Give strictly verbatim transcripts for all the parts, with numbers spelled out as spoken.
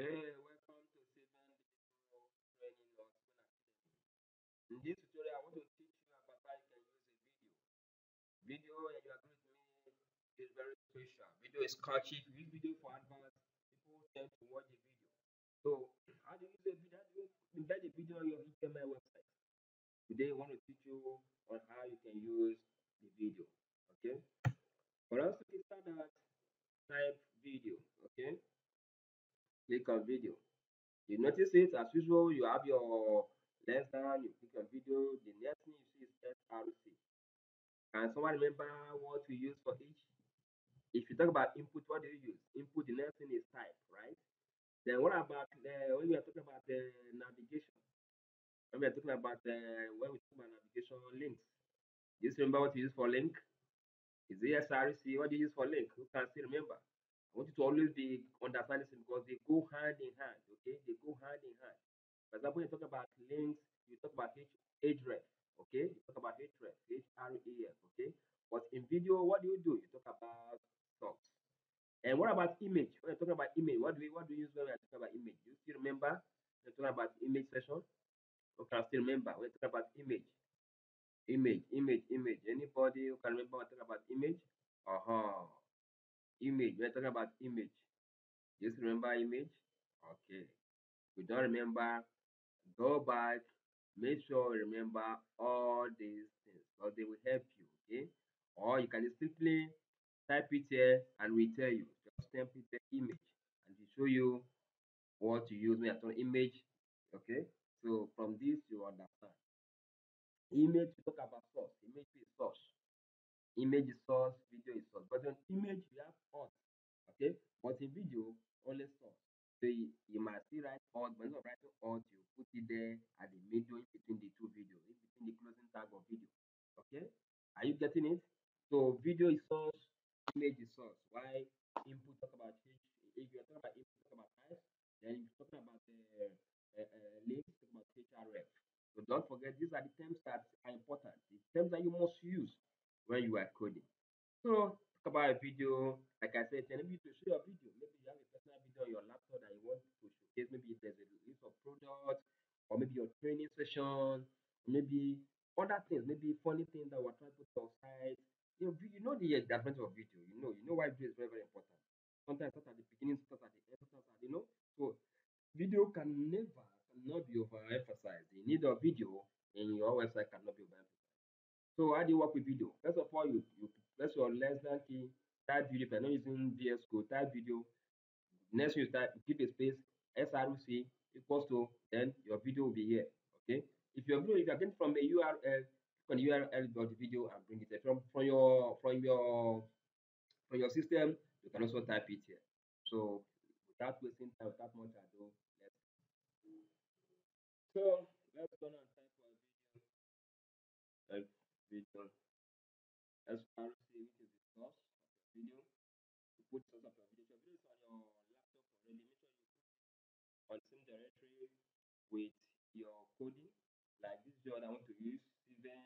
Hey, welcome to Seven Digital Training or Seven Academy. In this tutorial, I want to teach you about how you can use a video. Video, and you agree with me, is very special. Video is catchy. If you use video for advanced, people tend to watch the video. So, how do you use a video? How do you embed a video on your H T M L website? Today, I want to teach you on how you can use the video. Okay? For us to get started, type video. Okay? Click on video. You notice it as usual. You have your lens down. You click on video. The next thing you see is S R C. Can someone remember what we use for each? If you talk about input, what do you use? Input. The next thing is type, right? Then what about the, when we are talking about the navigation? When we are talking about the when we talk about navigation links. Do you remember what you use for link? Is it S R C? What do you use for link? Who can still remember? I want you to always be understanding because they go hand in hand. Okay, they go hand in hand. For example, you talk about links, you talk about href. Okay, you talk about href, H R E F. Okay, but in video, what do you do? You talk about socks. And what about image? When you're talking about image, what do we what do you use when we are talking about image? Do you still remember? You're talking about image session. Okay, I still remember. We're talking about image, image, image, image. Anybody who can remember what I'm talking about image? Uh huh. Image, we're talking about image. Just remember image. Okay, we don't remember, go back, make sure you remember all these things because they will help you. Okay, or you can just simply type it here and we tell you just type it the image and we show you what to use when you're image. Okay, so from this you understand image. We talk about source. Image is source. Image is source, video is source. But on image, we have auth. Okay? But in video, only source. So you, you must see write auth. When you write auth, you put it there at the middle in between the two videos, in between the closing tag of video. Okay? Are you getting it? So video is source, image is source. Why? Input, talk about H. If you are talking about input, talk about type. Then you're talking about the uh, uh, uh, links, talk about href. So don't forget, these are the terms that are important. The terms that you must use when you are coding. So talk about a video. Like I said, maybe to show your video, maybe you have a personal video on your laptop that you want to showcase. Maybe there's a list of products, or maybe your training session, maybe other things, maybe funny things that we're trying to put outside. You know, you know the advantage of video. You know, you know why video is very, very important. Sometimes start at the beginning, start at the end, start at you know. So video can never cannot be overemphasized. The need of video in your website cannot be overemphasized. So how do you work with video? First of all, you, you press your less than key, type video. If you're not using V S Code, type video. Next, you type, keep a space, S R C equals to, then your video will be here. Okay. If your video, if you're getting from a U R L, click on the U R L of the video and bring it from from your from your from your system. You can also type it here. So without wasting time, without much ado, let's. So let's go and type for a video. Video S R C, which is the source of your video. You put source of your video. Your video is on your laptop already. Make sure you put on the same directory with your coding. Like this is what I want to use, Ceiven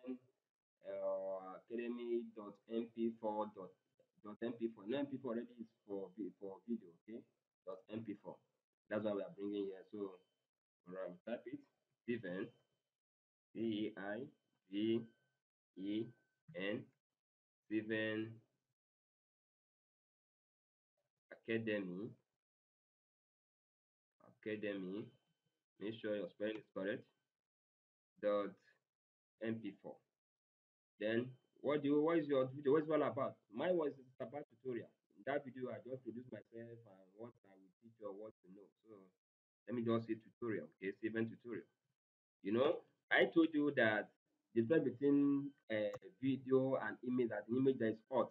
uh, academy dot m p four dot m p four. No, M P four already is for, for video, okay? .m p four. That's what we are bringing here. So, alright, we type it. Ceiven, C E I V E N Ceiven Academy Academy. Make sure your spelling is correct. Dot M P four. Then what do you, what is your video? What is it all about? Mine was about tutorial. In that video, I just introduced myself and what I will teach you or what to know. So let me just say tutorial. Okay, Ceiven tutorial. You know, I told you that the difference between a uh, video and image, that an image that is auth,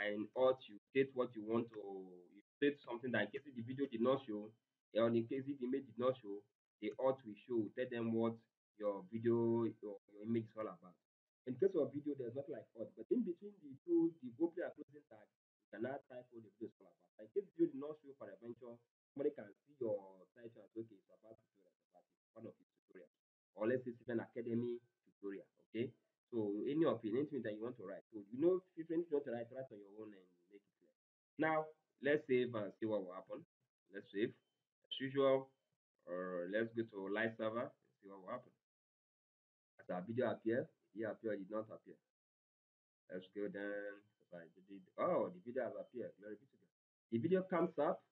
and auth you state what you want to, you state something that in case the video did not show, or in case the image did not show, the auth will show. Tell them what your video, your, your image is all about. In case of video, there's not like auth, but in between the two, the opening and closing tag, you cannot type what the video is all about. Like if the video did not show for adventure, somebody can see your title and say, okay, it's about tutorial, it's about one of the tutorials, or let's say it's an academy tutorial. Okay, so any opinion, anything that you want to write, so you know, if you want to write, write on your own and make it clear. Now, let's save and see what will happen. Let's save, usual, or let's go to live server and see what will happen. As our video appears, it did appear, it did not appear. Let's go down. Oh, the video has appeared. Glory be to God. The video comes up,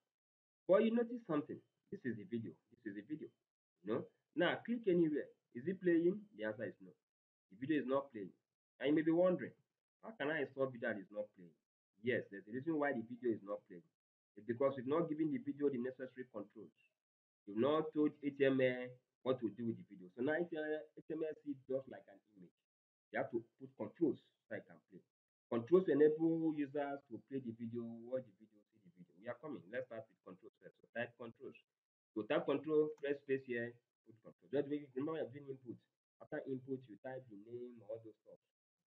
but you notice something. This is the video. This is the video. You know? Now click anywhere. Is it playing? The answer is no. The video is not playing. And you may be wondering, how can I install video that is not playing? Yes, there's a reason why the video is not playing. It's because we've not given the video the necessary controls. We've not told H T M L what to do with the video. So now H T M L sees just like an image. You have to put controls so it can play. Controls enable users to play the video, watch the video, see the video. We are coming. Let's start with controls first. So type controls. So type control, press space here, put control. Just remember you're doing input. After input, you type the name, all those stuff.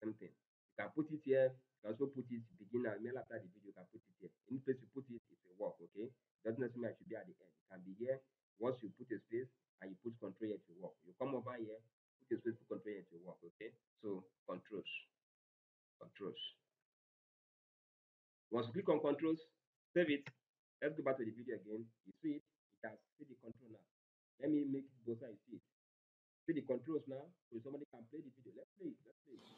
Same thing. You can put it here. You can also put it beginner. Email after the video, you can put it here. Any place you put it, it will work. Okay. Doesn't necessarily mean it should be at the end. It can be here. Once you put a space and you put control here, it will work. You come over here, put a space, put control here, it will work. Okay. So controls. Controls. Once you click on controls, save it. Let's go back to the video again. You see it. You can see the control now. Let me make it both sides. See it. See the controls now. So somebody can play the video. Let's play it. Let's play it.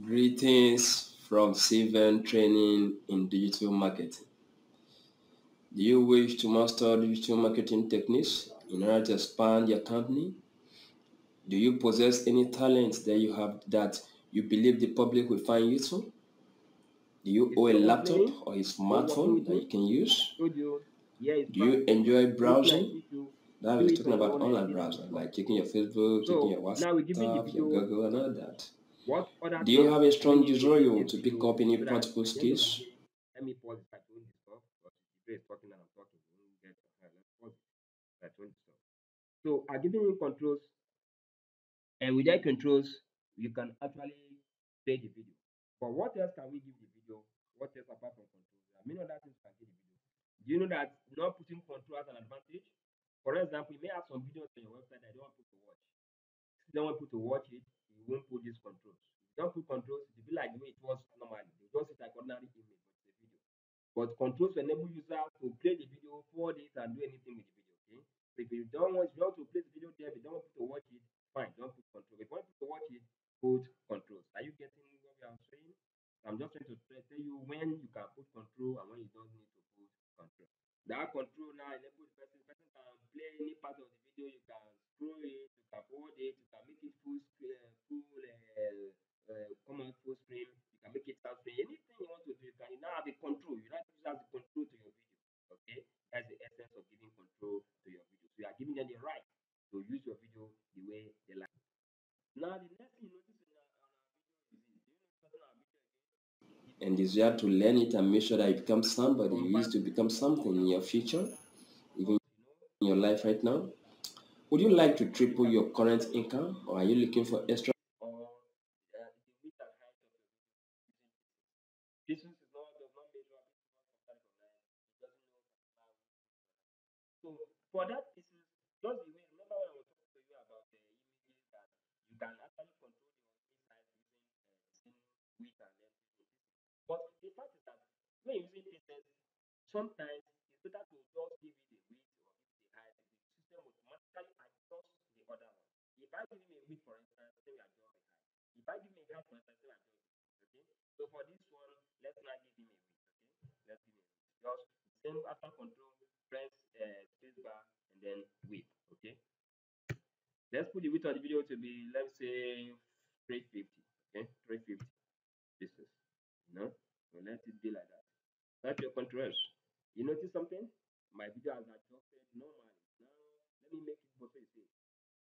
Greetings from Seven Training in Digital Marketing. Do you wish to master digital marketing techniques in order to expand your company? Do you possess any talents that you have that you believe the public will find useful? Do you it's own a laptop play, or a smartphone that you can use? Studio, yeah, do fun. You enjoy browsing? Now we're talking about online browsing, like checking your Facebook, so checking your WhatsApp, your Google, and all that. What other do you have a strong desire to pick up any practical skills? Let me pause it. I don't disturb, but today is talking and I'm talking. Let's pause it. I don't disturb. So I'm giving you controls, and with that controls, you can actually play the video. But what else can we give the video? What else apart from controls? There are many other things can give the video. Do you know that not putting control as an advantage? For example, you may have some videos on your website that you don't want people to watch. If you don't want people to watch it, you won't put these controls. If you don't put controls, it will be like the way it was normally. It was just like ordinary image, but it's a video. But controls enable users to play the video, forward it, and do anything with the video. Okay? So if you don't want, if you want to play the video there, if you don't want people to watch it, fine, don't put controls. If you want people to watch it, put controls. Are you getting what I'm saying? I'm just trying to tell you when you can put control and when you don't need to put control. That control now enables the person, person can play any part of the video. You can scroll it, you can hold it, you can make it full screen, full uh, uh, come out full screen. You can make it sound screen. Anything you want to do, you can. You now have the control. You now use as the control to your video. Okay, that's the essence of giving control to your video. So you are giving them the right to use your video the way they like. Now the next thing you notice. And desire to learn it and make sure that you become somebody you used to become something in your future, even in your life right now. Would you like to triple your current income, or are you looking for extra? So for that, this is just the way. Remember when I was talking to you about the images that you can actually control your inside using. But the fact is that when using distance, sometimes it's better to just give it a width or give it a height. The system automatically adjusts the other one. If I give him a width, for instance, then we adjust the height. If I give him a height, for instance, then we adjust it. Okay? So for this one, let's not give him a width. Okay? Let's give him a width. Just same after control, press uh, space bar, and then width. Okay? Let's put the width of the video to be, let's say, three fifty. Okay? three fifty. This is. No, so let it be like that. That's your controls. You notice something? My video has adjusted normally. Now let me make it perfect.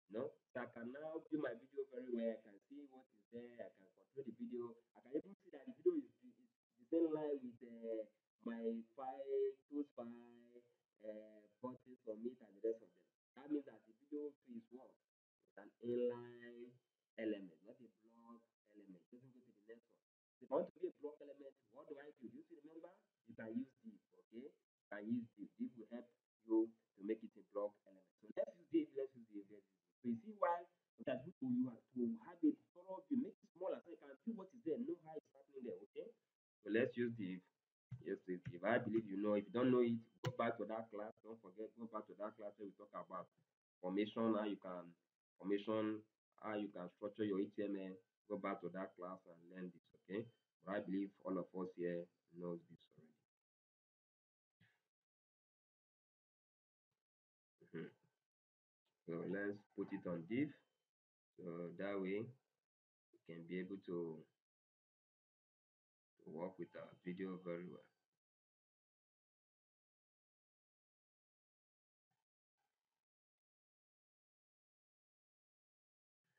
No, so I can now do my video very well. I can see what is there. I can control the video. I can even see that the video is, is, is in line with uh, my file, tools file, uh, buttons for me and the rest of them. That means that the video is what? It's an inline element, not a block element. It doesn't go to the next one. If I want to be a block element, what do I do? You see, remember, you can use div, okay? You can use div. Div will help you to make it a block element. So let's use div, let's use div, let's use div. So you see why it has good for you to have it thorough, you make it smaller so you can see what is there, know how it's happening there, okay? So let's use div. Yes, div. I believe you know. If you don't know it, go back to that class. Don't forget. forget, go back to that class where we talk about formation, how you can formation, how you can structure your H T M L. Go back to that class and learn this, okay? But I believe all of us here knows this already. Mm-hmm. So let's put it on div. So that way we can be able to, to work with our video very well.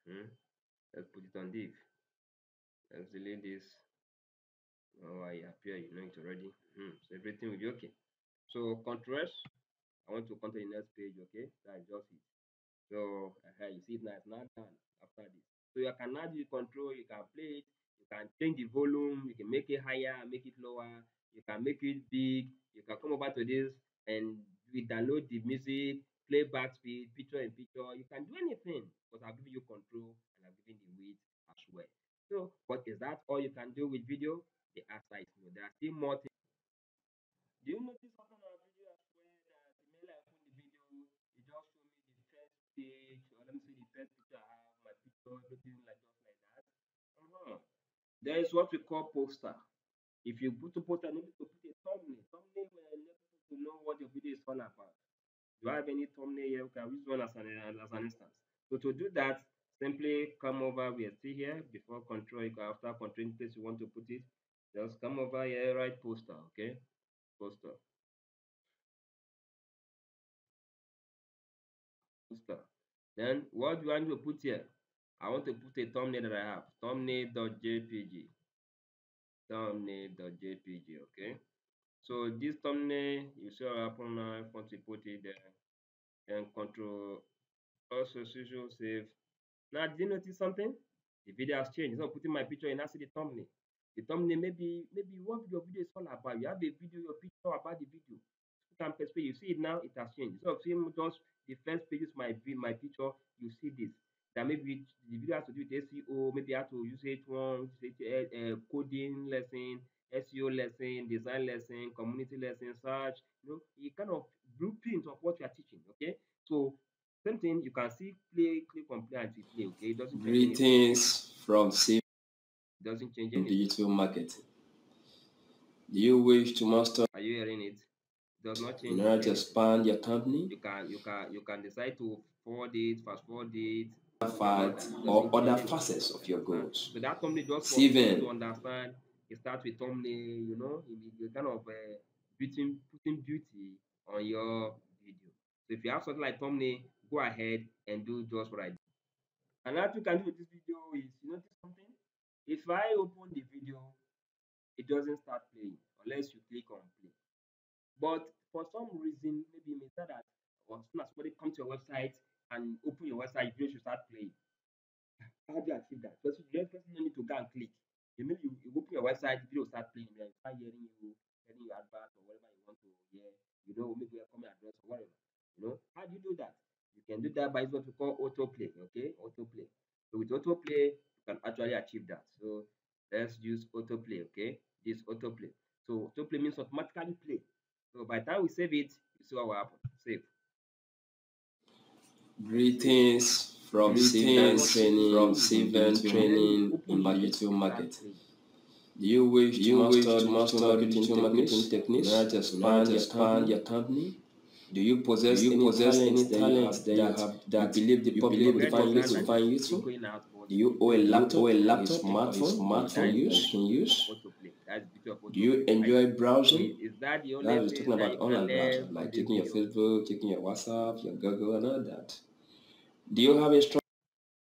Mm-hmm. Let's put it on div. Let's delete this. Oh, I appear, you know it already. Mm, so everything will be okay. So controls. I want to come to the next page, okay? That's just it. So uh, you see, now it's not done after this. So you can now do control, you can play it, you can change the volume, you can make it higher, make it lower, you can make it big, you can come over to this and we download the music, play back speed, picture in picture. You can do anything, but I'll give you control and I'll give you the width as well. So, what is that all you can do with video? The answer is no. There are still more things. Do you notice something on video as well that the minute I open the video, it just show me the first page, or let me see the first picture I have, my picture, everything like just like that. Uh-huh. There is what we call poster. If you put a poster, you need to put a thumbnail. Thumbnail will enable people to know what your video is all about. Do I have any thumbnail here? We can use one as an, as an instance. So to do that, simply come over. We are still here before control. After control, place you want to put it. Just come over here, write poster. Okay, poster, poster. Then what do I want to put here? I want to put a thumbnail that I have. Thumbnail.jpg. Thumbnail.jpg. Okay. So this thumbnail, you see what happen now. If you put it there, and control also as usual save. Now, did you notice something? The video has changed. It's not putting my picture in. I see the thumbnail. The thumbnail maybe maybe what your video is all about. You have a video, your picture about the video. You can perspective. You see it now. It has changed. Instead of seeing just the first pages, my my picture, you see this. That maybe the video has to do with S E O. Maybe I have to use H one, uh, coding lesson, S E O lesson, design lesson, community lesson, search. You know, it kind of blueprint of what you are teaching. Okay, so. Same thing, you can see play, click on play and play, okay? It doesn't change Greetings anything. From Ceiven. Doesn't change anything. Digital market. Do you wish to master? Are you hearing it? Does not change. You know how to expand your company? You can, you can, you can decide to forward it, fast forward it, fast or other facets of your goals. So that company just for you to understand. It starts with thumbnail, you know, it kind of uh, putting putting beauty on your video. So if you have something like thumbnail, go ahead and do just what I did. And what you can do with this video is, you notice something? If I open the video, it doesn't start playing unless you click on play. But for some reason, maybe you may say that as soon as somebody comes to your website and open your website, you should start playing. How do you achieve that? Because you don't need to go and click. You mean you, you open your website, the video will start playing. You start hearing you, hearing your advert or whatever you want to hear. You know, maybe your comment address or whatever. You know, how do you do that? You can do that by what we call autoplay, okay? Autoplay. So with autoplay, you can actually achieve that. So let's use autoplay, okay? This autoplay. So autoplay means automatically play. So by the time we save it, you see what will happen. Save. Greetings from Ceiven Training, from Ceiven Training in my YouTube market. Do you wish you wish to master marketing techniques? Not expand your company. Do you possess, do you any, possess talent any talent that, that, that believe the public will find useful? Do you owe a laptop, owe a laptop, smartphone, smartphone use, can use? Do you enjoy browsing? Is that the only that talking about online browsing, like taking your Facebook, taking your WhatsApp, your Google, and all that. Do you have a strong?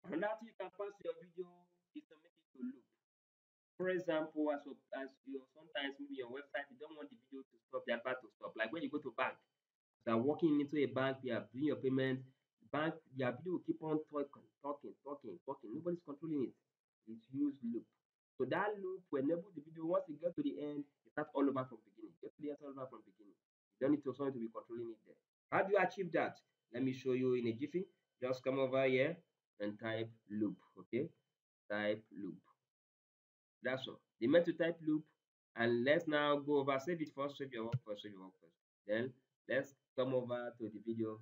Another thing you can pass your video is to make it to look. For example, as as you sometimes maybe your website, you don't want the video to stop, the advert to stop. Like when you go to bank. That walking into a bank, you are doing your payment. Bank, your video will keep on talking, talking, talking, talking. Nobody's controlling it. It's huge loop. So that loop will enable the video. Once it gets to the end, you start all over from beginning. Get to the end, all over from beginning. You don't need to someone to be controlling it there. How do you achieve that? Let me show you in a jiffy. Just come over here and type loop. Okay, type loop. That's all. The meant to type loop. And let's now go over. Save it first. Save your work first. Save your work first. Then let's come over to the video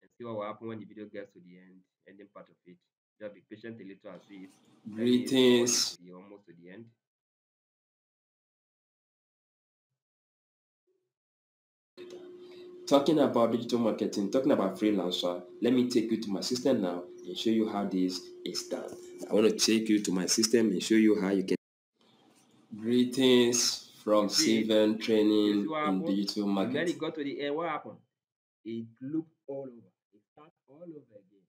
and see what will happen when the video gets to the end, ending part of it. Just be patient a little and see it. Greetings. You're almost to the end. Talking about digital marketing, talking about freelancer, let me take you to my system now and show you how this is done. I want to take you to my system and show you how you can. Greetings from Ceiven Training in Digital Marketing. And then it got to the end. What happened? It looped all over. It starts all over again.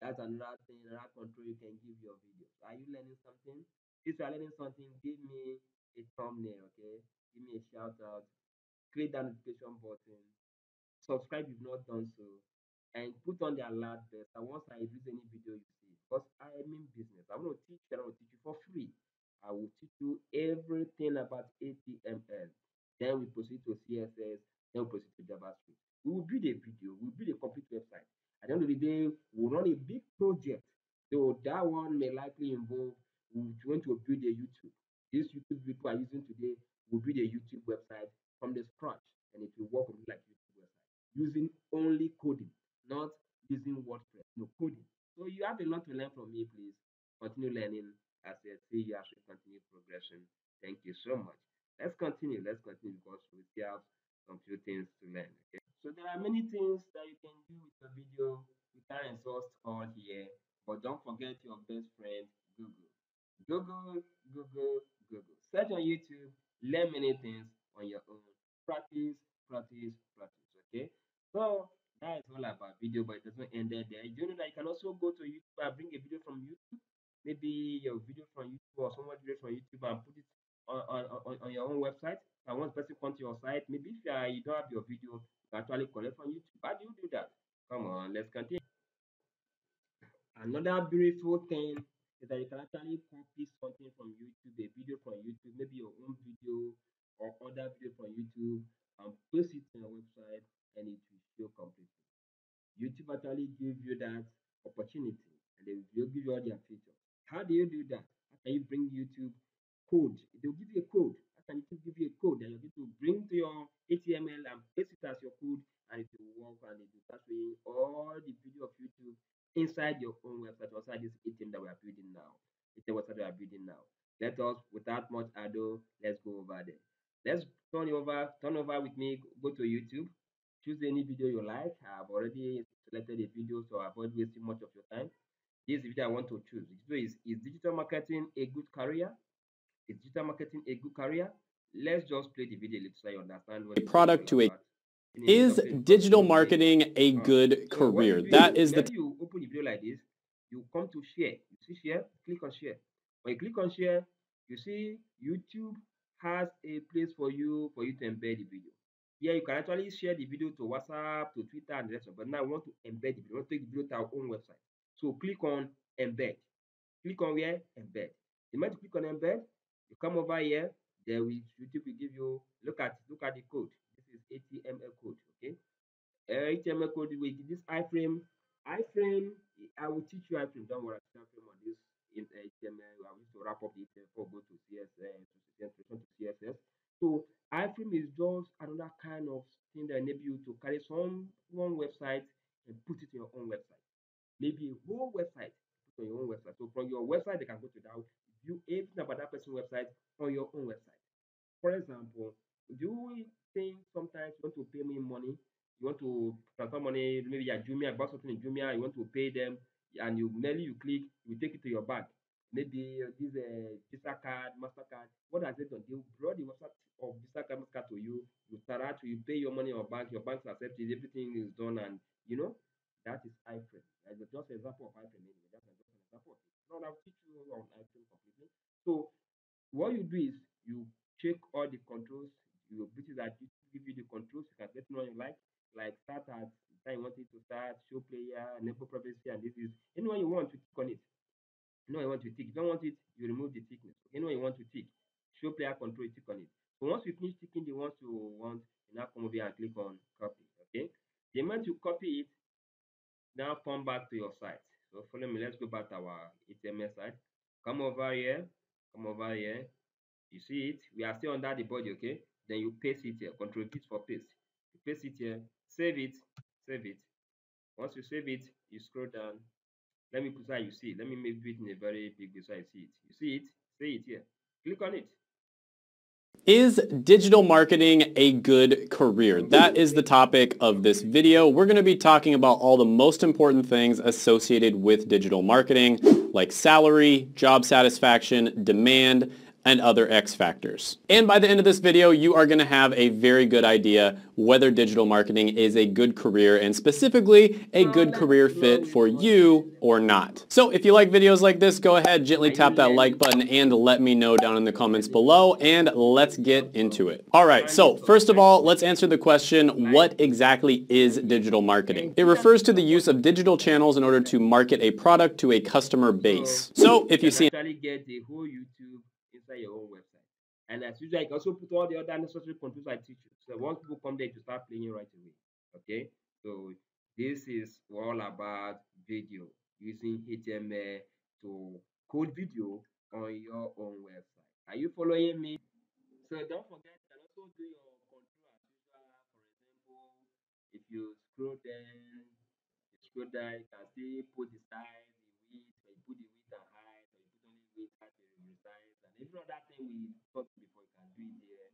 That's another thing, another control you can give your video. Are you learning something? If you are learning something, give me a thumbnail, okay? Give me a shout out. Click that notification button. Subscribe if not done so, and put on the alert bell. And once I release any video, you see, because I am in business. I want to teach you. I will teach you for free. I will teach you everything about H T M L. Then we proceed to C S S. Then we proceed to JavaScript. We will build a video. We will build a complete website. At the end of the day, we will run a big project. So that one may likely involve we want to build a YouTube. This YouTube people are using today will build a YouTube website from the scratch, and it will work like YouTube. Using only coding, not using WordPress, no coding. So you have a lot to learn from me, please. Continue learning as I see you actually continue progression. Thank you so much. Let's continue, let's continue because we still have some few things to learn. Okay? So there are many things that you can do with the video. You can exhaust all here, but don't forget your best friend, Google. Google, Google, Google. Search on YouTube, learn many things on your own. Practice, practice, practice. Okay, so that is all about video, but it doesn't end there. You know that you can also go to YouTube and bring a video from YouTube, maybe your video from YouTube or someone's video from YouTube, and put it on, on, on, on your own website. And once person comes to your site, maybe if uh, you don't have your video, you actually collect from YouTube. How do you do that? Come on, let's continue. Another beautiful thing is that you can actually copy something from YouTube, a video from YouTube, maybe your own video or other video from YouTube, and post it on your website, and it will show completely. YouTube actually give you that opportunity, and they will give you all their features. How do you do that? How can you bring YouTube code? They'll give you a code. How can YouTube give you a code that you're going to bring to your H T M L and paste it as your code, and it will work, and it will start showing all the video of YouTube inside your own website, outside this H T M L that we are building now. It's the website we are building now. Let us, without much ado, let's go over there. Let's turn over, turn over with me, go to YouTube, choose any video you like. I've already selected a video, so avoid wasting much of your time. This video I want to choose. So is, is digital marketing a good career? Is digital marketing a good career? Let's just play the video so you understand what the product to a is digital marketing a good career? That is the. When you open the video like this, you come to share. You see share, click on share. When you click on share, you see YouTube has a place for you for you to embed the video. Here you can actually share the video to WhatsApp, to Twitter, and the rest of it. But now we want to embed the video. We want to take the video to our own website. So click on embed. Click on where? Embed. The moment you click on embed, you come over here. There will YouTube will give you look at look at the code. This is H T M L code. Okay. Uh, H T M L code with this iframe. Iframe. I will teach you iframe. Don't worry, I iframe on this. In H T M L, I want to wrap up the H T M L for go to C S S, to C S S. So iframe is just another kind of thing that enable you to carry some one website and put it in your own website. Maybe a whole website on your own website. So from your website, they can go to that view everything about that person's website on your own website. For example, you think sometimes you want to pay me money, you want to transfer money, maybe you're Jumia, bought something in Jumia, you want to pay them. And you merely you click, you take it to your bank. Maybe uh, this uh, Visa card, MasterCard. What has it done? They will draw the WhatsApp of Visa card, MasterCard to you. You start out, you pay your money or bank. Your bank accepts it. Everything is done, and you know that is iframe. That's just an example of iframe. That's just an example. Now I'll teach you on iframe completely. So what you do is you check all the controls. You put it that you give you the controls. You can get to know you like. Like start at the time you want it to start, show player, enable privacy, and this is anyone you want to tick on it. No, you want to tick. If you don't want it, you remove the thickness. Anyone you want to tick, show player control, tick on it. So once you finish ticking the ones you want, you now come over here and click on copy. Okay. The moment you copy it, now come back to your site. So follow me. Let's go back to our H T M L site. Come over here. Come over here. You see it? We are still under the body. Okay. Then you paste it here. Control P for paste. You paste it here. save it, save it. Once you save it, you scroll down. Let me put so you see it. Let me make it in a very big way so I see it. You see it? See it here. Click on it. Is digital marketing a good career? That is the topic of this video. We're going to be talking about all the most important things associated with digital marketing, like salary, job satisfaction, demand, and other X factors. And by the end of this video, you are going to have a very good idea whether digital marketing is a good career and specifically a good career fit for you or not. So if you like videos like this, go ahead, gently tap that like button and let me know down in the comments below, and let's get into it. All right, so first of all, let's answer the question, what exactly is digital marketing? It refers to the use of digital channels in order to market a product to a customer base. So if you see... get the whole YouTube inside your own website, and as usual, I can also put all the other necessary controls I teach you. So once people come there, you start playing right away. Okay, so this is all about video, using H T M L to code video on your own website. Are you following me? So don't forget, you can also do your control as usual. For example, if you scroll down, you scroll down, you can see put the size, the width, and put the width and height, and put only width and size. Every other thing we talked before, you can do it here.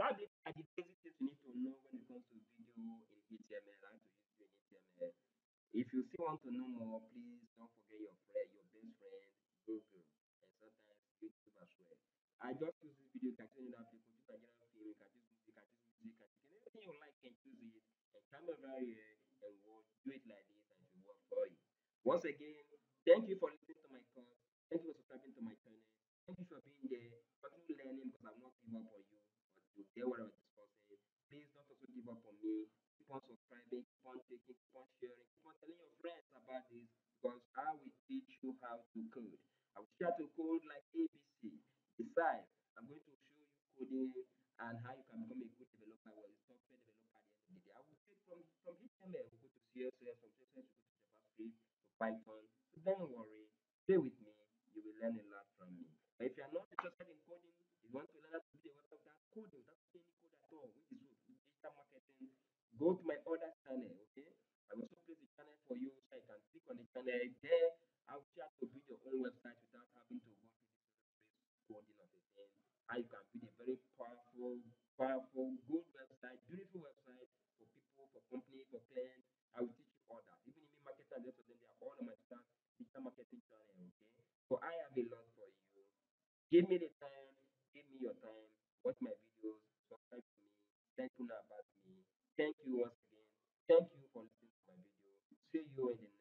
Probably I did things you need to know when it comes to video in H T M L and to use H T M L. If you still want to know more, please don't forget your friend, your best friend, Google, and sometimes YouTube as well. I just use this video to explain that people just are general things, you can use music, you can use music, and everything you like can choose it, and come over here and we'll do it like this and it will work for you. Once again, thank you for listening to my class. Thank you for subscribing to my channel. Thank you for being there, for learning, because I'm not giving up on you, but you hear what I'm discussing. Please don't also give up on me. Keep on subscribing, keep on taking, keep on sharing, keep on telling your friends about this, because I will teach you how to code. I will share to code like A B C. Besides, I'm going to show you coding and how you can become a good developer or a software developer at the end of the day. I will take from from H T M L, we'll go to C S S, from C S S, we'll go to JavaScript, to Python. So don't worry, stay with me, you will learn a lot from me. But if you are not interested in coding, you want to learn how to do without coding, without any code at all, which is digital marketing, go to my other channel, okay? I will also place the channel for you, so you can click on the channel there. I will try to build your own website without having to go to coding of the thing. And you can build a very powerful, powerful, good website, beautiful website for people, for companies, for clients. I will teach you all that. Even in marketing, they are all on my staff, digital marketing channel, okay? So I have a lot for you. Give me the time, give me your time, watch my videos, subscribe to me, thank you about me, thank you once again, thank you for listening to my video, see you in the next